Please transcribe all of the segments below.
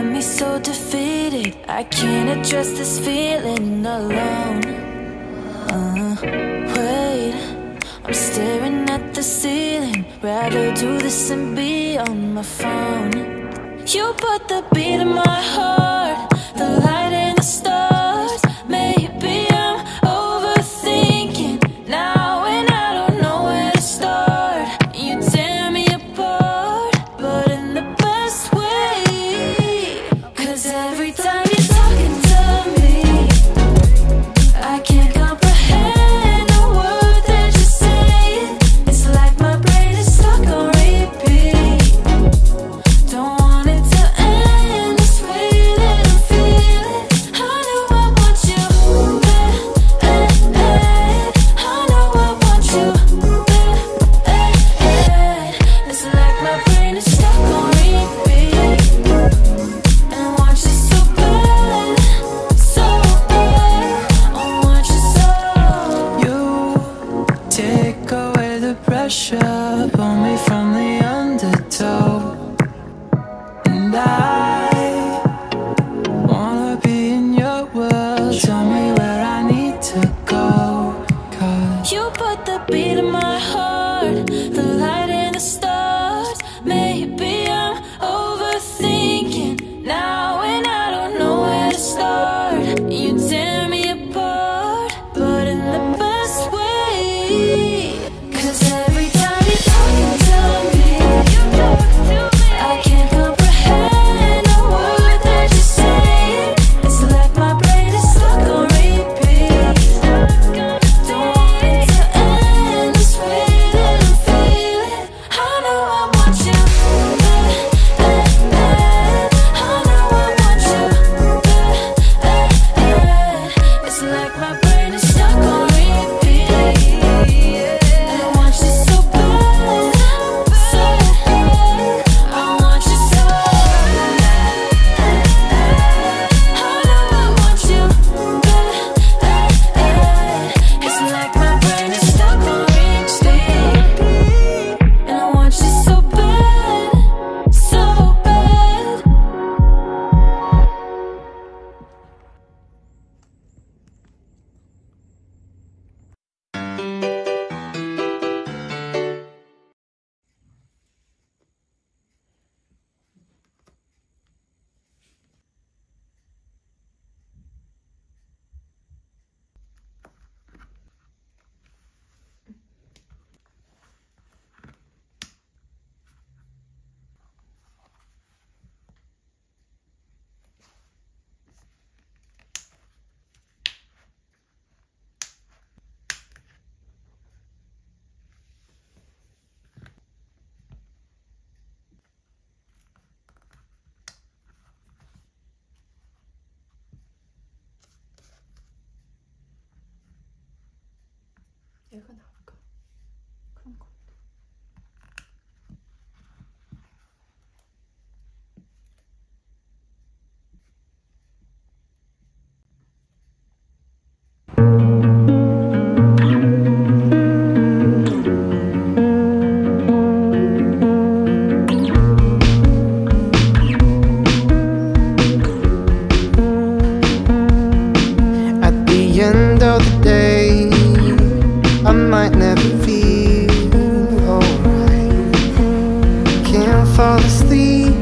find me so defeated. I can't address this feeling alone. Wait, I'm staring at the ceiling. Rather do this and be on my phone. You put the beat in my heart, the light in the stars. Maybe I'm overthinking now and I don't know where to start. You tear me apart, but in the best way. 'Cause every time you're talking to me, I can't comprehend a word that you're saying. It's like my brain is stuck on repeat. Don't want it to end this way that I'm feeling. I know I want you, bad. I know I want you, bad. It's like my brain is stuck on repeat. And want you so bad, so bad. I want you so. You take away the pressure, pull me from the undertow. And I wanna be in your world. Tell me where I need to go. 'Cause you put the beat in my heart, the light in the stars. Maybe I'm overthinking now and I don't know where to start. You tear me apart, but in the best way. 'Cause every time you're talking to me, I can't comprehend a word that you're saying. It's like my brain is stuck on repeat. Don't want it to end this way that I'm feeling. I know I want you, bad. I know I want you, bad. It's like my brain is stuck on repeat. I want you so bad, so bad. I want you so bad. I know I want you, bad. It's like my brain is stuck on repeat. And I want you so bad, so bad. 얘가 나올까? 그런 거. At the end of the day, I might never feel alright. Can't fall asleep,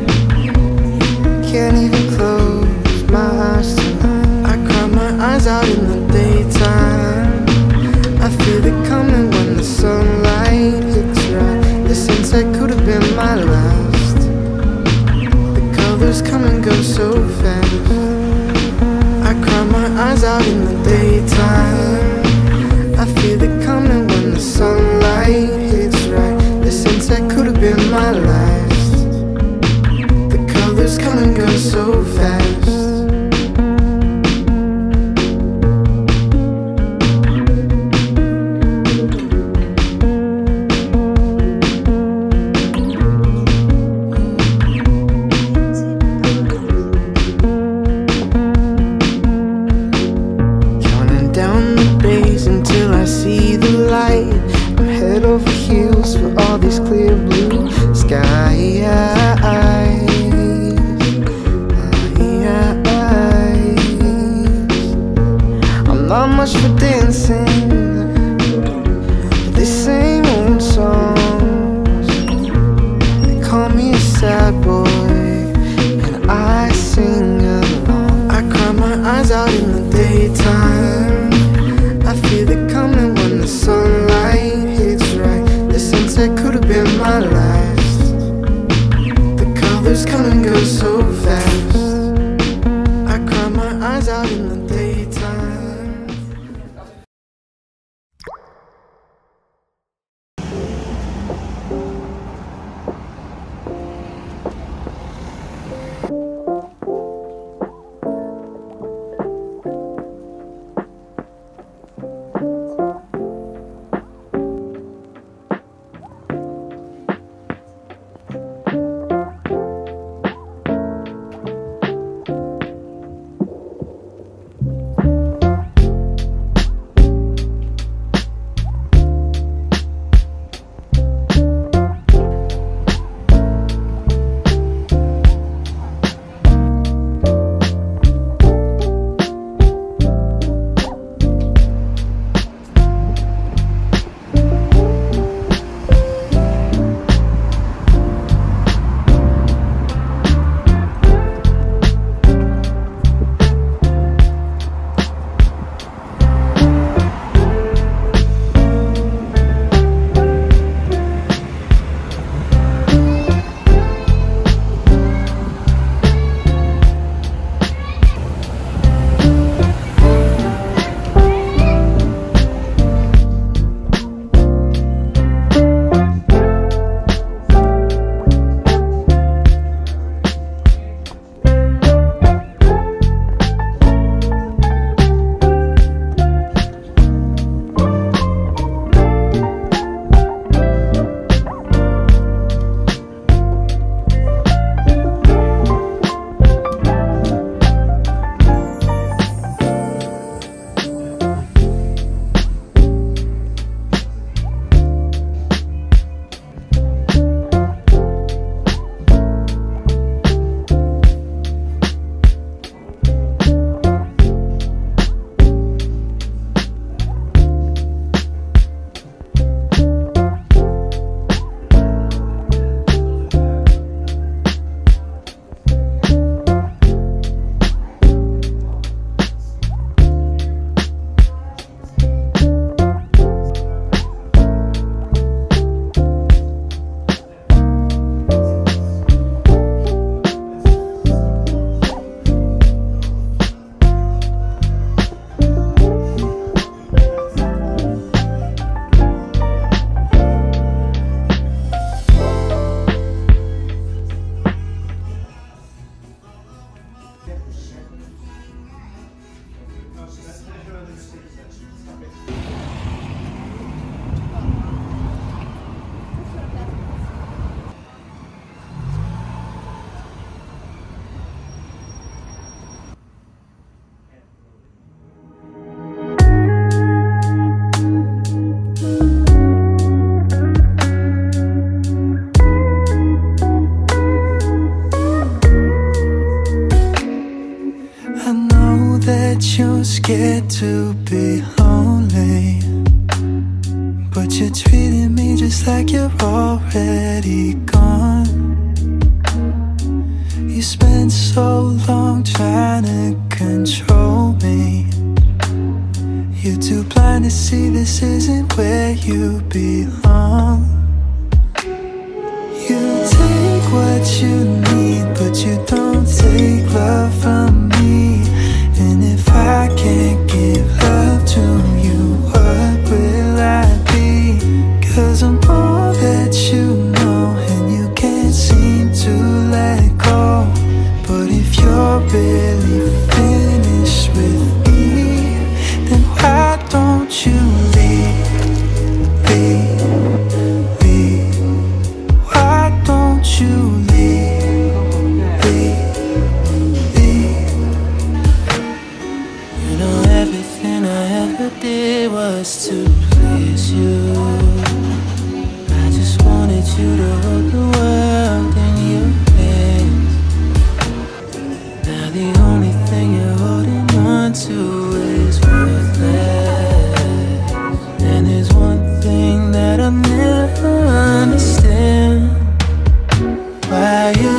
can't even close my eyes tonight. I cry my eyes out in the daytime. I feel it coming when the sunlight hits right. The sunset could have been my last. The colors come and go so fast. I cry my eyes out in the daytime. I feel it coming when the sunlight hits right. The sunset could have been my last. The colors come and go so fast. sad boy, and I sing along. I cry my eyes out in the daytime. I feel it coming when the sunlight hits right. The sunset could have been my last. The colors come and go so fast. I cry my eyes out in the daytime. You're scared to be lonely, but you're treating me just like you're already gone. You spent so long trying to control me. You're too blind to see this isn't where you belong. You take what you need, but you don't take love from me. And if I can't give love to you, what will I be? 'Cause I'm all that you know, and you can't seem to let go. But if you're really finished with me, then why don't you leave me? by you.